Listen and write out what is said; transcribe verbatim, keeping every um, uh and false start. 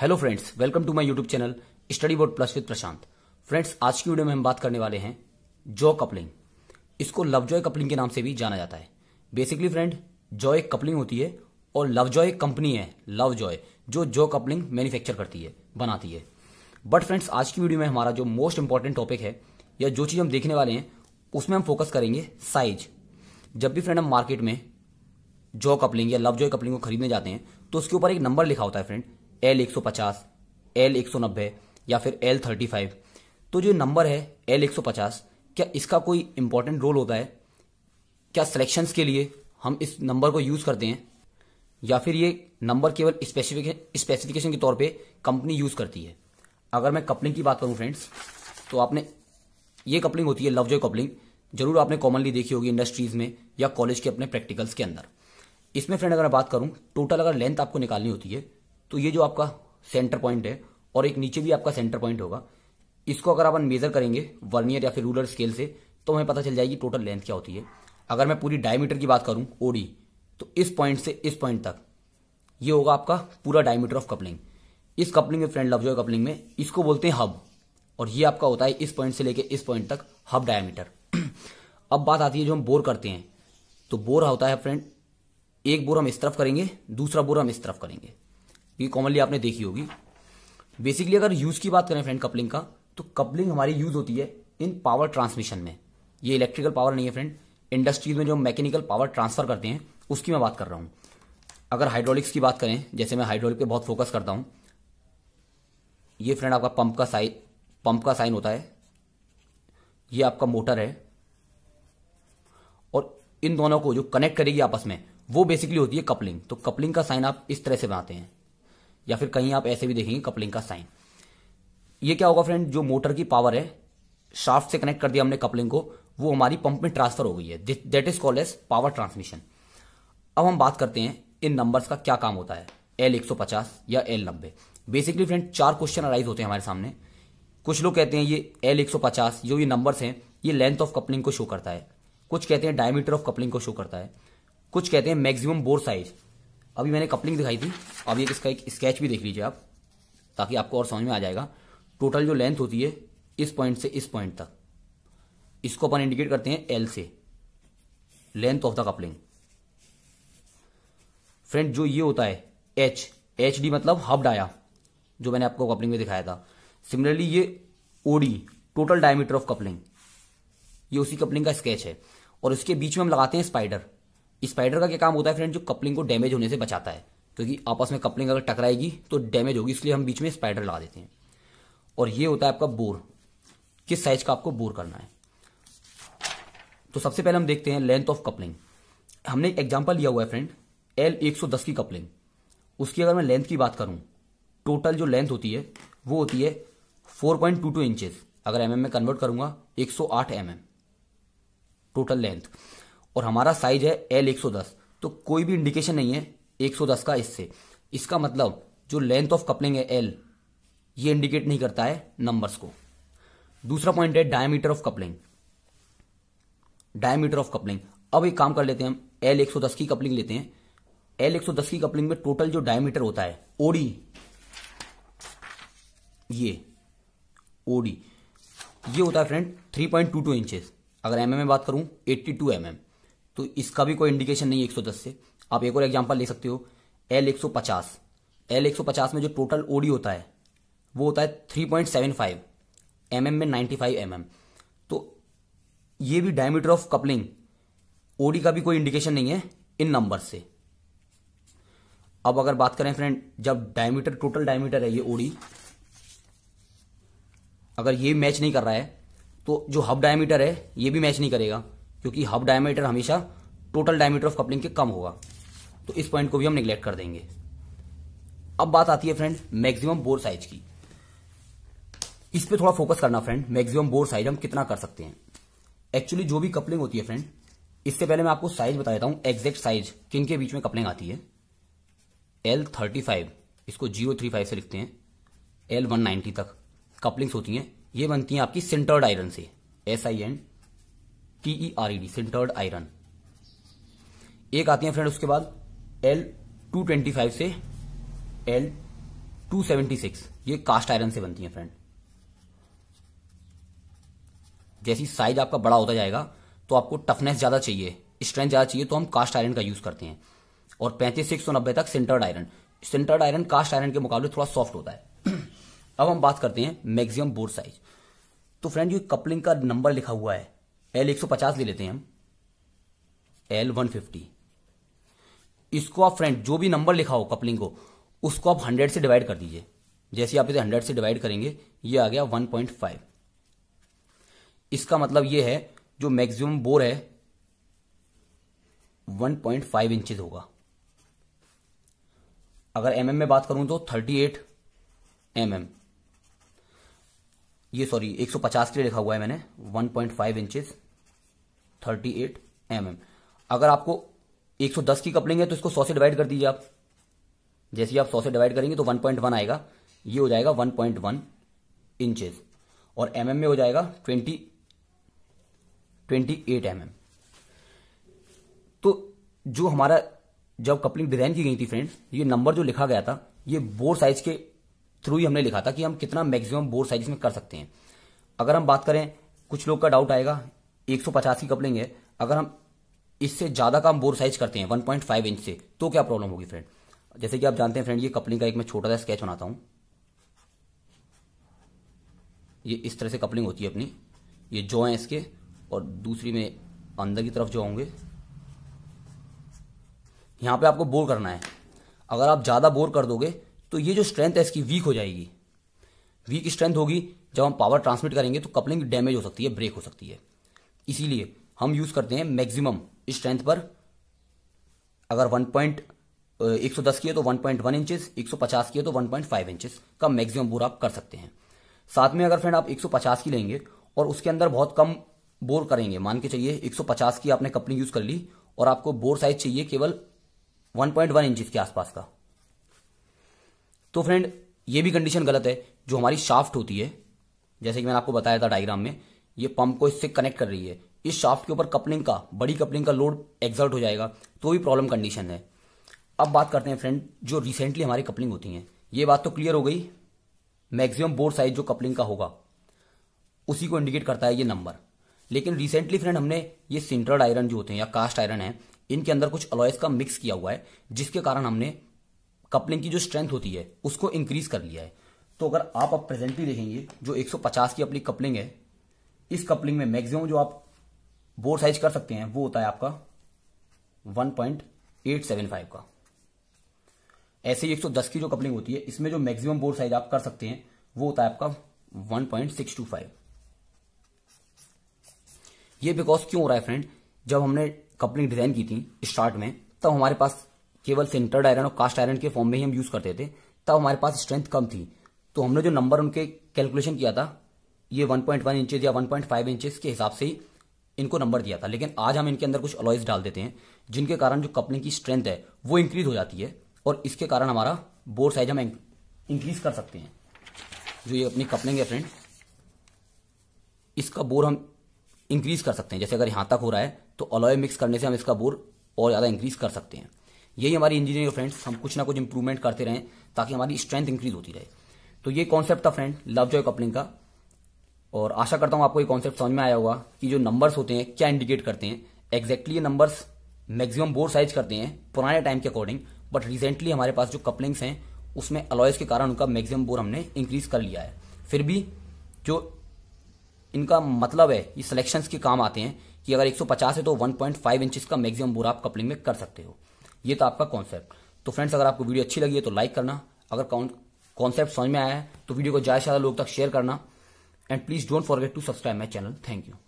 Hello friends, welcome to my YouTube channel study board plus with Prashant. Friends, आज की video में हम बात करने वाले हैं जॉ कपलिंग। इसको लवजॉय कपलिंग के नाम से भी जाना जाता है। बेसिकली फ्रेंड, जॉ एक कपलिंग होती है और लवजॉय कंपनी है, लवजॉय जो जॉ कपलिंग मैन्युफैक्चर करती है, बनाती है। बट फ्रेंड्स, आज की वीडियो में हमारा जो मोस्ट इंपॉर्टेंट टॉपिक है या जो चीज हम देखने वाले हैं उसमें हम फोकस करेंगे साइज। जब भी फ्रेंड हम मार्केट में जॉ कपलिंग या लवजॉय कपलिंग को खरीदने जाते हैं तो उसके ऊपर एक नंबर लिखा होता है फ्रेंड, एल एक सौ पचास, एल एक सौ नब्बे या फिर एल थर्टी फाइव। तो जो नंबर है एल एक सौ पचास, क्या इसका कोई इंपॉर्टेंट रोल होता है? क्या सिलेक्शंस के लिए हम इस नंबर को यूज करते हैं या फिर ये नंबर केवल स्पेसिफिकेशन के तौर पे कंपनी यूज करती है? अगर मैं कपलिंग की बात करूं फ्रेंड्स, तो आपने ये कपलिंग होती है लवजॉय कपलिंग, जरूर आपने कॉमनली देखी होगी इंडस्ट्रीज में या कॉलेज के अपने प्रैक्टिकल्स के अंदर। इसमें फ्रेंड अगर मैं बात करूं, टोटल अगर लेंथ आपको निकालनी होती है तो ये जो आपका सेंटर पॉइंट है और एक नीचे भी आपका सेंटर पॉइंट होगा, इसको अगर अपन मेजर करेंगे वर्नियर या फिर रूलर स्केल से तो हमें पता चल जाएगी टोटल लेंथ क्या होती है। अगर मैं पूरी डायमीटर की बात करूं ओडी, तो इस पॉइंट से इस पॉइंट तक ये होगा आपका पूरा डायमीटर ऑफ कपलिंग। इस कपलिंग में फ्रेंड, लवजॉय कपलिंग में इसको बोलते हैं हब, और ये आपका होता है इस पॉइंट से लेकर इस पॉइंट तक हब डायमीटर। अब बात आती है जो हम बोर करते हैं, तो बोर होता है फ्रेंड, एक बोर हम इस तरफ करेंगे, दूसरा बोर हम इस तरफ करेंगे। ये कॉमनली आपने देखी होगी। बेसिकली अगर यूज की बात करें फ्रेंड कपलिंग का, तो कपलिंग हमारी यूज होती है इन पावर ट्रांसमिशन में। ये इलेक्ट्रिकल पावर नहीं है फ्रेंड, इंडस्ट्रीज में जो मैकेनिकल पावर ट्रांसफर करते हैं उसकी मैं बात कर रहा हूँ। अगर हाइड्रोलिक्स की बात करें, जैसे मैं हाइड्रोलिक पे बहुत फोकस करता हूँ, ये फ्रेंड आपका पंप का साइन पंप का साइन होता है, ये आपका मोटर है, और इन दोनों को जो कनेक्ट करेगी आपस में वो बेसिकली होती है कपलिंग। तो कपलिंग का साइन आप इस तरह से बनाते हैं या फिर कहीं आप ऐसे भी देखेंगे कपलिंग का साइन। ये क्या होगा फ्रेंड, जो मोटर की पावर है शाफ्ट से कनेक्ट कर दिया हमने कपलिंग को, वो हमारी पंप में ट्रांसफर हो गई है, that is called as power transmission. अब हम बात करते हैं इन नंबर्स का क्या काम होता है, एल एक सौ पचास या एल नब्बे। बेसिकली फ्रेंड चार क्वेश्चन अराइज होते हैं हमारे सामने। कुछ लोग कहते हैं ये एल एक सौ पचास जो ये नंबर्स हैं ये लेंथ ऑफ कपलिंग को शो करता है, कुछ कहते हैं डायमीटर ऑफ कपलिंग को शो करता है, कुछ कहते हैं मैक्सिमम बोर साइज। अभी मैंने कपलिंग दिखाई थी, अभी एक इसका एक स्केच भी देख लीजिए आप, ताकि आपको और समझ में आ जाएगा। टोटल जो लेंथ होती है इस पॉइंट से इस पॉइंट तक, इसको अपन इंडिकेट करते हैं एल से, length of the coupling. Friend जो ये होता है एच, एच डी मतलब हब डाया, जो मैंने आपको कपलिंग में दिखाया था। सिमिलरली ये O D, total diameter of coupling, ये उसी कपलिंग का स्केच है। और इसके बीच में हम लगाते हैं स्पाइडर। स्पाइडर का क्या काम होता है फ्रेंड, जो कपलिंग को डैमेज होने से बचाता है, क्योंकि आपस में कपलिंग अगर टकराएगी तो डैमेज होगी, इसलिए हम बीच में स्पाइडर लगा देते हैं। और ये होता है आपका बोर, किस साइज का आपको बोर करना है। तो सबसे पहले हम देखते हैं लेंथ ऑफ कपलिंग। हमने एक एग्जाम्पल लिया हुआ है फ्रेंड एल एक सौ दस की कपलिंग, उसकी अगर मैं लेंथ की बात करूं, टोटल जो लेंथ होती है वो होती है four point two two inches, अगर एम एम में कन्वर्ट करूंगा एक सौ आठ एम एम टोटल लेंथ, और हमारा साइज है एल एक सौ दस। तो कोई भी इंडिकेशन नहीं है एक सौ दस का इससे, इसका मतलब जो लेंथ ऑफ कपलिंग है एल, ये इंडिकेट नहीं करता है नंबर्स को। दूसरा पॉइंट है diameter of coupling. Diameter of coupling, अब एक काम कर लेते हैं हम, एल एक सौ दस की कपलिंग लेते हैं। एल एक सौ दस की कपलिंग में टोटल जो डायमीटर होता है ओडी, ये ओडी ये होता है friend three point two two inches, अगर एमएम में बात करूं एटी टू एमएम। तो इसका भी कोई इंडिकेशन नहीं है एक सौ दस से। आप एक और एग्जांपल ले सकते हो, एल एक सौ पचास। एल एक सौ पचास में जो टोटल ओडी होता है वो होता है three point seven five MM में नाइंटी फाइव एमएम। तो ये भी डायमीटर ऑफ कपलिंग ओडी का भी कोई इंडिकेशन नहीं है इन नंबर से। अब अगर बात करें फ्रेंड, जब डायमीटर टोटल डायमीटर है ये ओडी, अगर ये मैच नहीं कर रहा है तो जो हब डायमीटर है ये भी मैच नहीं करेगा, क्योंकि हब डायमीटर हमेशा टोटल डायमीटर ऑफ कपलिंग के कम होगा। तो इस पॉइंट को भी हम निगलेक्ट कर देंगे। अब बात आती है फ्रेंड मैक्सिमम बोर साइज की। इस पे थोड़ा फोकस करना फ्रेंड, मैक्सिमम बोर साइज हम कितना कर सकते हैं। एक्चुअली जो भी कपलिंग होती है फ्रेंड, इससे पहले मैं आपको साइज बता देता हूं, एग्जैक्ट साइज किन के बीच में कपलिंग आती है। एल थर्टी फाइव, इसको जीरो थ्री फाइव से लिखते हैं, एल वन नाइन्टी तक कपलिंग्स होती हैं। ये बनती हैं आपकी सिंटर्ड आयरन से, S I N T E R E D, sintered iron. एक आती है फ्रेंड उसके बाद एल टू ट्वेंटी फाइव से एल टू सेवेंटी सिक्स, ये कास्ट आयरन से बनती है फ्रेंड। जैसी साइज आपका बड़ा होता जाएगा तो आपको टफनेस ज्यादा चाहिए, स्ट्रेंथ ज्यादा चाहिए, तो हम कास्ट आयरन का यूज करते हैं। और पैंतीस सिक्स सौ नब्बे तक sintered iron, sintered iron cast iron के मुकाबले थोड़ा सॉफ्ट होता है। अब हम बात करते हैं मैक्सिमम बोर साइज। तो फ्रेंड ये कपलिंग का नंबर लिखा हुआ है, एल एक सौ पचास ले लेते हैं हम, एल वन फिफ्टी। इसको आप फ्रेंड जो भी नंबर लिखा हो कपलिंग को, उसको आप हंड्रेड से डिवाइड कर दीजिए। जैसे आप इसे हंड्रेड से डिवाइड करेंगे ये आ गया वन पॉइंट फाइव। इसका मतलब ये है जो मैक्सिमम बोर है वन पॉइंट फाइव इंचेस होगा। अगर एमएम में बात करूं तो थर्टी एट एमएम, ये सॉरी एक सौ पचास के लिए लिखा हुआ है मैंने, one point five inches thirty eight MM. अगर आपको एक सौ दस की कपलिंग है तो इसको सौ से डिवाइड कर दीजिए आप। जैसे आप सौ से डिवाइड करेंगे तो वन पॉइंट वन आएगा, ये हो जाएगा वन पॉइंट वन इंचेस। और एमएम में हो जाएगा ट्वेंटी एट एमएम। तो जो हमारा जब कपलिंग डिजाइन की गई थी फ्रेंड्स, ये नंबर जो लिखा गया था ये बोर साइज के थ्रू ही हमने लिखा था कि हम कितना मैक्सिमम बोर साइज में कर सकते हैं। अगर हम बात करें, कुछ लोग का डाउट आएगा एक सौ पचास की कपलिंग है, अगर हम इससे ज्यादा का हम बोर साइज करते हैं वन पॉइंट फाइव इंच से तो क्या प्रॉब्लम होगी फ्रेंड। जैसे कि आप जानते हैं फ्रेंड, ये कपलिंग का एक मैं छोटा सा स्केच बनाता हूं। ये इस तरह से कपलिंग होती है अपनी, ये जॉ है इसके और दूसरी में अंदर की तरफ जॉ होंगे। यहां पे आपको बोर करना है। अगर आप ज्यादा बोर कर दोगे तो ये जो स्ट्रेंथ है इसकी वीक हो जाएगी। वीक स्ट्रेंथ होगी, जब हम पावर ट्रांसमिट करेंगे तो कपलिंग डैमेज हो सकती है, ब्रेक हो सकती है। इसीलिए हम यूज करते हैं मैक्सिमम स्ट्रेंथ पर। अगर वन पॉइंट एक सौ दस की है तो वन पॉइंट वन इंचेस, एक सौ पचास की है तो वन पॉइंट फाइव इंचेस का मैक्सिमम बोर आप कर सकते हैं। साथ में अगर फ्रेंड आप एक सौ पचास की लेंगे और उसके अंदर बहुत कम बोर करेंगे, मान के चाहिए एक सौ पचास की आपने कपलिंग यूज कर ली और आपको बोर साइज चाहिए केवल वन पॉइंट वन इंचेस के आसपास का, तो फ्रेंड ये भी कंडीशन गलत है। जो हमारी शाफ्ट होती है, जैसे कि मैंने आपको बताया था डायग्राम में, ये पंप को इससे कनेक्ट कर रही है। इस शाफ्ट के ऊपर कपलिंग का, बड़ी कपलिंग का लोड एक्सर्ट हो जाएगा, तो भी प्रॉब्लम कंडीशन है। अब बात करते हैं फ्रेंड जो रिसेंटली हमारी कपलिंग होती हैं। ये बात तो क्लियर हो गई, मैक्सिमम बोर साइज जो कपलिंग का होगा उसी को इंडिकेट करता है ये नंबर। लेकिन रिसेंटली फ्रेंड हमने ये सिंटर्ड आयरन जो होते हैं या कास्ट आयरन है, इनके अंदर कुछ अलॉयज का मिक्स किया हुआ है, जिसके कारण हमने कपलिंग की जो स्ट्रेंथ होती है उसको इंक्रीज कर लिया है। तो अगर आप अब प्रेजेंटली देखेंगे जो एक सौ पचास की अपनी कपलिंग है, इस कपलिंग में मैक्सिमम जो आप बोर साइज कर सकते हैं वो होता है आपका one point eight seven five का। ऐसे ही एक सौ दस की जो कपलिंग होती है, इसमें जो मैक्सिमम बोर साइज आप कर सकते हैं वो होता है आपका one point six two five. ये बिकॉज क्यों हो रहा है फ्रेंड, जब हमने कपलिंग डिजाइन की थी स्टार्ट में, तब हमारे पास केवल सिंटर्ड आयरन और कास्ट आयरन के फॉर्म में ही हम यूज करते थे, तब हमारे पास स्ट्रेंथ कम थी। तो हमने जो नंबर उनके कैलकुलेशन किया था ये वन पॉइंट वन इंचेस या वन पॉइंट फाइव इंचेस के हिसाब से ही इनको नंबर दिया था। लेकिन आज हम इनके अंदर कुछ अलॉयज डाल देते हैं, जिनके कारण जो कपलिंग की स्ट्रेंथ है वो इंक्रीज हो जाती है और इसके कारण हमारा बोर साइज हम इंक्रीज कर सकते हैं। जो ये अपनी कपलिंग है फ्रेंड, इसका बोर हम इंक्रीज कर सकते हैं। जैसे अगर यहां तक हो रहा है तो अलॉय मिक्स करने से हम इसका बोर और ज्यादा इंक्रीज कर सकते हैं। यही हमारी इंजीनियरिंग फ्रेंड्स, हम कुछ ना कुछ इंप्रूवमेंट करते रहें ताकि हमारी स्ट्रेंथ इंक्रीज होती रहे। तो ये कॉन्सेप्ट था फ्रेंड लवजॉय कपलिंग का, और आशा करता हूं आपको ये कॉन्सेप्ट समझ में आया होगा कि जो नंबर्स होते हैं क्या इंडिकेट करते हैं। एक्जैक्टली ये नंबर्स मैक्सिमम बोर साइज करते हैं पुराने टाइम के अकॉर्डिंग, बट रिसेंटली हमारे पास जो कपलिंग्स हैं उसमें अलॉयज के कारण उनका मैक्सिमम बोर हमने इंक्रीज कर लिया है। फिर भी जो इनका मतलब है, ये सिलेक्शंस के काम आते हैं कि अगर एक सौ पचास है तो वन पॉइंट फाइव इंचेस का मैक्सिमम बोर आप कपलिंग में कर सकते हो। ये था आपका कॉन्सेप्ट। तो फ्रेंड्स अगर आपको वीडियो अच्छी लगी है तो लाइक करना, अगर कॉन्सेप्ट समझ में आया है तो वीडियो को ज्यादा से ज्यादा लोग तक शेयर करना, and please don't forget to subscribe my channel. Thank you.